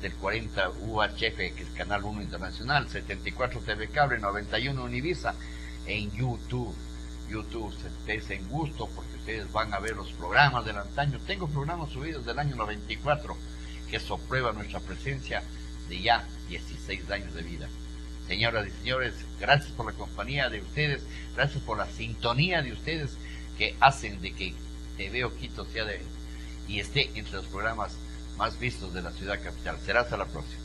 Del 40 UHF, que es Canal 1 Internacional, 74 TV Cable, 91 Univisa, en YouTube. YouTube, estés en gusto, porque ustedes van a ver los programas del antaño. Tengo programas subidos del año 94, que eso prueba nuestra presencia de ya 16 años de vida. Señoras y señores, gracias por la compañía de ustedes, gracias por la sintonía de ustedes, que hacen de que Te Veo Quito sea de y esté entre los programas más vistos de la ciudad capital. Será hasta la próxima.